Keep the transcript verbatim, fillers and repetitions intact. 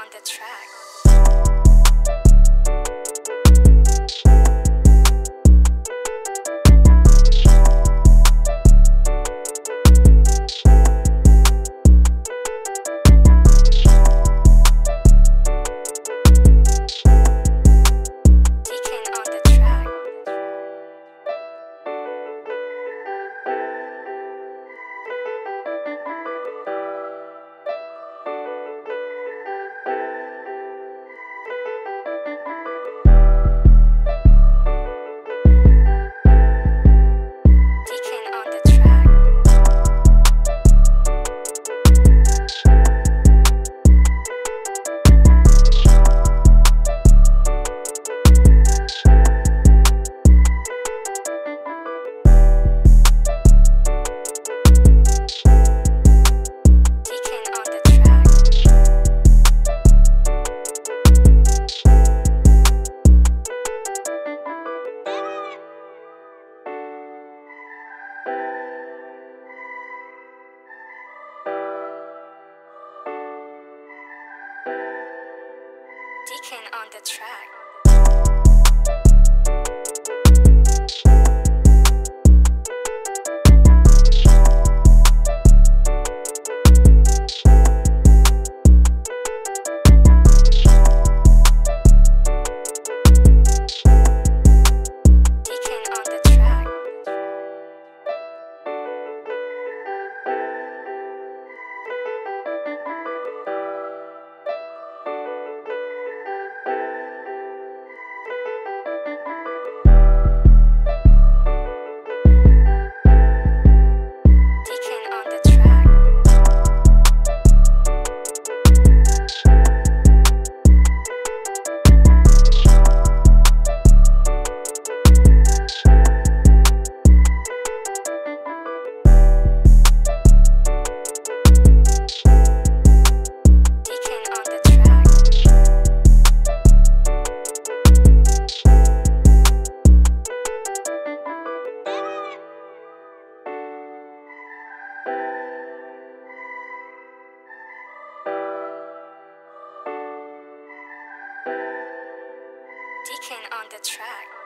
on the track. Deacon on the track. Deacon on the track.